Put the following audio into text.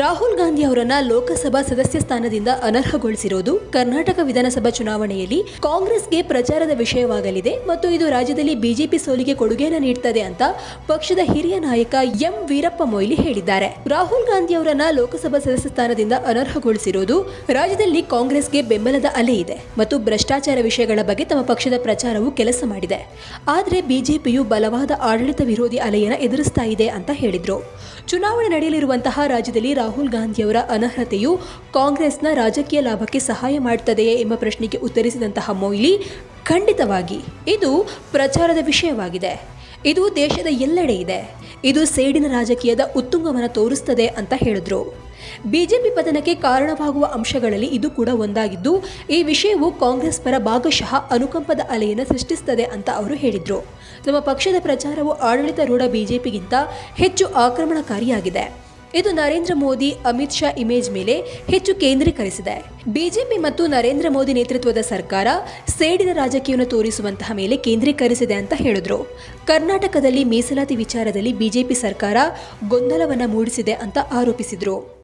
ರಾಹುಲ್ ಗಾಂಧಿ ಅವರನ್ನು ಲೋಕಸಭಾ ಸದಸ್ಯ ಸ್ಥಾನದಿಂದ ಅನರ್ಹಗೊಳಿಸಿರುವುದು ಕರ್ನಾಟಕ ವಿಧಾನಸಭಾ ಚುನಾವಣೆಯಲ್ಲಿ ಕಾಂಗ್ರೆಸ್ಗೆ ಪ್ರಚಾರದ ವಿಷಯವಾಗಲಿದೆ ಮತ್ತು ಇದು ರಾಜ್ಯದಲ್ಲಿ ಬಿಜೆಪಿ ಸೋಲಿಗೆ ಕೊಡುಗೆಯನ್ನು ನೀಡುತ್ತದೆ ಅಂತ ಪಕ್ಷದ ಹಿರಿಯ ನಾಯಕ ಎಂ ವೀರಪ್ಪ ಮೊಯ್ಲಿ ಹೇಳಿದ್ದಾರೆ। ರಾಹುಲ್ ಗಾಂಧಿ ಅವರನ್ನು ಲೋಕಸಭಾ ಸದಸ್ಯ ಸ್ಥಾನದಿಂದ ಅನರ್ಹಗೊಳಿಸಿರುವುದು ರಾಜ್ಯದಲ್ಲಿ ಕಾಂಗ್ರೆಸ್ಗೆ ಬೆಂಬಲದ ಅಲೆ ಇದೆ ಮತ್ತು ಭ್ರಷ್ಟಾಚಾರ ವಿಷಯಗಳ ಬಗ್ಗೆ ತಮ್ಮ ಪಕ್ಷದ ಪ್ರಚಾರವು ಕೆಲಸ ಮಾಡಿದೆ, ಆದರೆ ಬಿಜೆಪಿಯು ಬಲವಾದ ಆಡಳಿತ ವಿರೋಧಿ ಅಲೆಯನ್ನು ಎದುರಿಸ್ತಾ ಇದೆ ಅಂತ ಹೇಳಿದರು। ಚುನಾವಣೆ ನಡೆಯಲಿರುವಂತಹ ರಾಜ್ಯದಲ್ಲಿ ರಾಹುಲ್ ಗಾಂಧಿ ಅವರ ಅನರ್ಹತೆಯು ಕಾಂಗ್ರೆಸ್ನ ರಾಜಕೀಯ ಲಾಭಕ್ಕೆ ಸಹಾಯ ಮಾಡುತ್ತದೆಯೇ ಎಂಬ ಪ್ರಶ್ನೆಗೆ ಉತ್ತರಿಸಿದಂತಹ ಮೊಯ್ಲಿ, ಖಂಡಿತವಾಗಿ ಇದು ಪ್ರಚಾರದ ವಿಷಯವಾಗಿದೆ, ಇದು ದೇಶದ ಎಲ್ಲೆಡೆ ಇದೆ, ಇದು ಸೇಡಿನ ರಾಜಕೀಯದ ಉತ್ತುಂಗವನ್ನು ತೋರಿಸುತ್ತದೆ ಅಂತ ಹೇಳಿದರು। ಬಿಜೆಪಿ ಪತನಕ್ಕೆ ಕಾರಣವಾಗುವ ಅಂಶಗಳಲ್ಲಿ ಇದು ಕೂಡ ಒಂದಾಗಿದ್ದು, ಈ ವಿಷಯವು ಕಾಂಗ್ರೆಸ್ ಪರ ಭಾಗಶಃ ಅನುಕಂಪದ ಅಲೆಯನ್ನು ಸೃಷ್ಟಿಸುತ್ತದೆ ಅಂತ ಅವರು ಹೇಳಿದರು। ತಮ್ಮ ಪಕ್ಷದ ಪ್ರಚಾರವು ಆಡಳಿತಾರೂಢ ಬಿಜೆಪಿಗಿಂತ ಹೆಚ್ಚು ಆಕ್ರಮಣಕಾರಿಯಾಗಿದೆ, ಇದು ನರೇಂದ್ರ ಮೋದಿ ಅಮಿತ್ ಶಾ ಇಮೇಜ್ ಮೇಲೆ ಹೆಚ್ಚು ಕೇಂದ್ರೀಕರಿಸಿದೆ। ಬಿಜೆಪಿ ಮತ್ತು ನರೇಂದ್ರ ಮೋದಿ ನೇತೃತ್ವದ ಸರ್ಕಾರ ಸೇಡಿನ ರಾಜಕೀಯವನ್ನು ತೋರಿಸುವಂತಹ ಮೇಲೆ ಕೇಂದ್ರೀಕರಿಸಿದೆ ಅಂತ ಹೇಳಿದ್ರು। ಕರ್ನಾಟಕದಲ್ಲಿ ಮೀಸಲಾತಿ ವಿಚಾರದಲ್ಲಿ ಬಿಜೆಪಿ ಸರ್ಕಾರ ಗೊಂದಲವನ್ನು ಮೂಡಿಸಿದೆ ಅಂತ ಆರೋಪಿಸಿದರು।